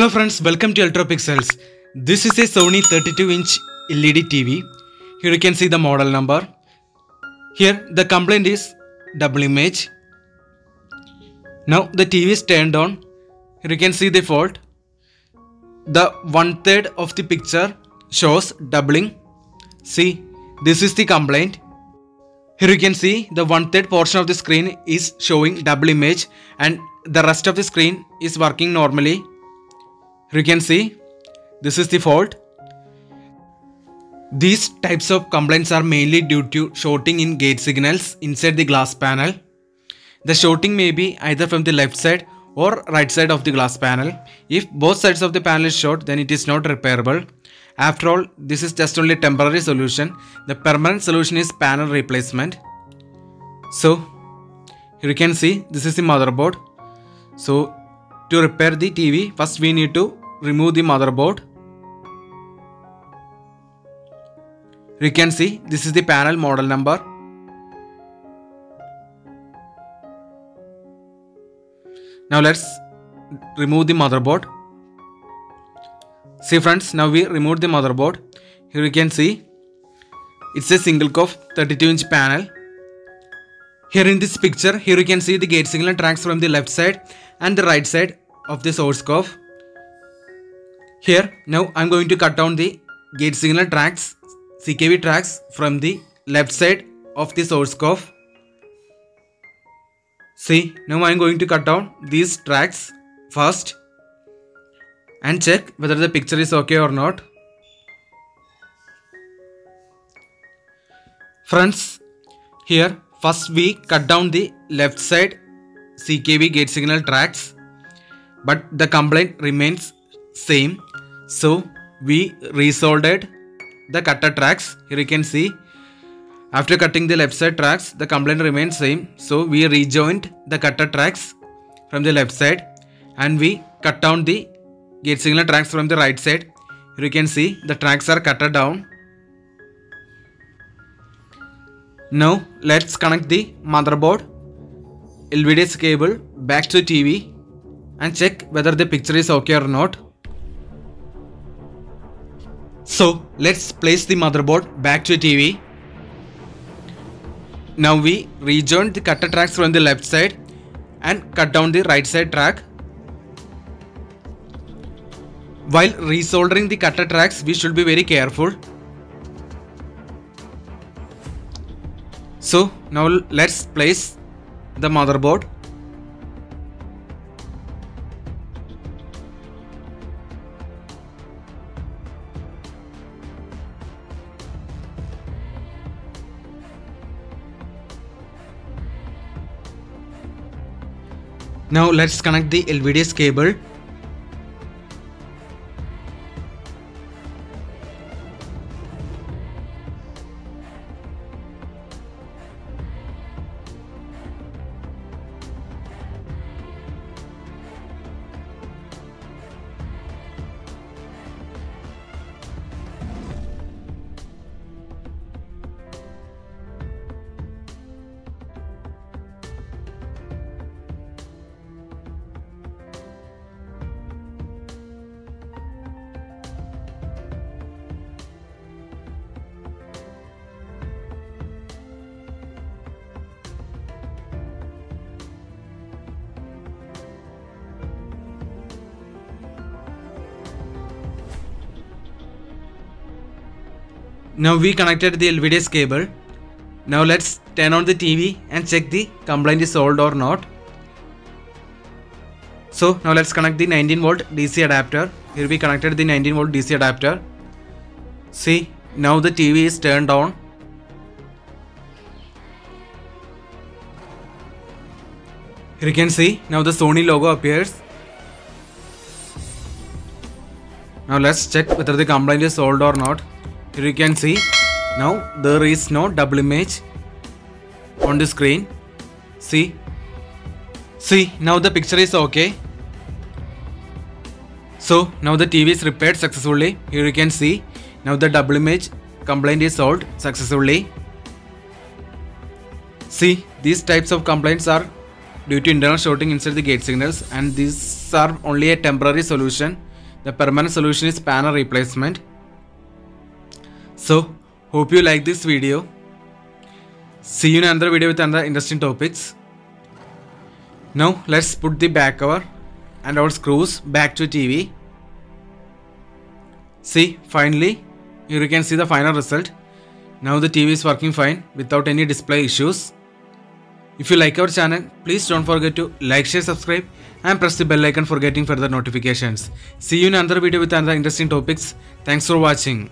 Hello friends, welcome to Electro Pixels. This is a Sony 32-inch LED TV. Here you can see the model number. Here the complaint is double image. Now the TV is turned on. Here you can see the fault. The 1/3 of the picture shows doubling. See, this is the complaint. Here you can see the 1/3 portion of the screen is showing double image and the rest of the screen is working normally. Here you can see, this is the fault. These types of complaints are mainly due to shorting in gate signals inside the glass panel. The shorting may be either from the left side or right side of the glass panel. If both sides of the panel is short, then it is not repairable. After all, this is just only a temporary solution. The permanent solution is panel replacement. So, here you can see, this is the motherboard. So, to repair the TV, first we need to remove the motherboard. You can see, this is the panel model number. Now let's remove the motherboard. See friends, now we removed the motherboard. Here you can see, it's a single core 32-inch panel. Here in this picture, here you can see the gate signal tracks from the left side and the right side of the source curve. Here, now I'm going to cut down the gate signal tracks, CKV tracks from the left side of the source curve. See, now I'm going to cut down these tracks first and check whether the picture is okay or not. Friends, here first we cut down the left side CKV gate signal tracks, but the complaint remains same, so we resoldered the cutter tracks. Here you can see, after cutting the left side tracks, the complaint remains same, so we rejoined the cutter tracks from the left side and we cut down the gate signal tracks from the right side. Here you can see, the tracks are cut down. Now let's connect the motherboard LVDS cable back to TV and check whether the picture is okay or not. So let's place the motherboard back to TV. Now we rejoined the cutter tracks from the left side and cut down the right side track. While resoldering the cutter tracks, we should be very careful. So now let's place the motherboard. Now let's connect the LVDS cable. Now we connected the LVDS cable. Now let's turn on the TV and check the complaint is solved or not. So now let's connect the 19-volt DC adapter. Here we connected the 19-volt DC adapter. See, now the TV is turned on. Here you can see, now the Sony logo appears. Now let's check whether the complaint is solved or not. Here you can see, now there is no double image on the screen. See, now the picture is okay. So now the TV is repaired successfully. Here you can see, now the double image complaint is solved successfully. See, these types of complaints are due to internal shorting inside the gate signals, and these are only a temporary solution. The permanent solution is panel replacement. So, hope you like this video. See you in another video with another interesting topics. Now, let's put the back cover and our screws back to TV. See, finally, here you can see the final result. Now the TV is working fine without any display issues. If you like our channel, please don't forget to like, share, subscribe and press the bell icon for getting further notifications. See you in another video with another interesting topics. Thanks for watching.